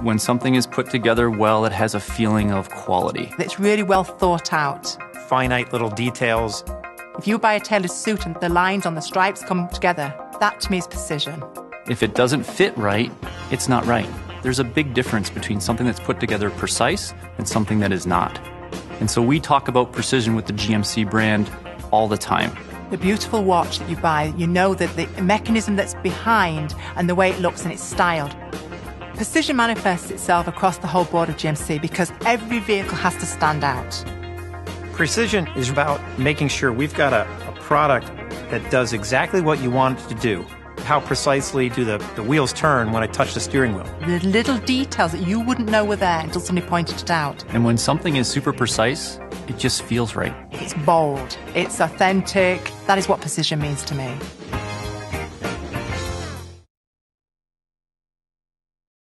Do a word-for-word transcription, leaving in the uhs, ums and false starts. When something is put together well, it has a feeling of quality. It's really well thought out. Finite little details. If you buy a tailored suit and the lines on the stripes come together, that to me is precision. If it doesn't fit right, it's not right. There's a big difference between something that's put together precise and something that is not. And so we talk about precision with the G M C brand all the time. The beautiful watch that you buy, you know that the mechanism that's behind and the way it looks and it's styled. Precision manifests itself across the whole board of G M C because every vehicle has to stand out. Precision is about making sure we've got a, a product that does exactly what you want it to do. How precisely do the, the wheels turn when I touch the steering wheel? The little details that you wouldn't know were there until somebody pointed it out. And when something is super precise, it just feels right. It's bold. It's authentic. That is what precision means to me.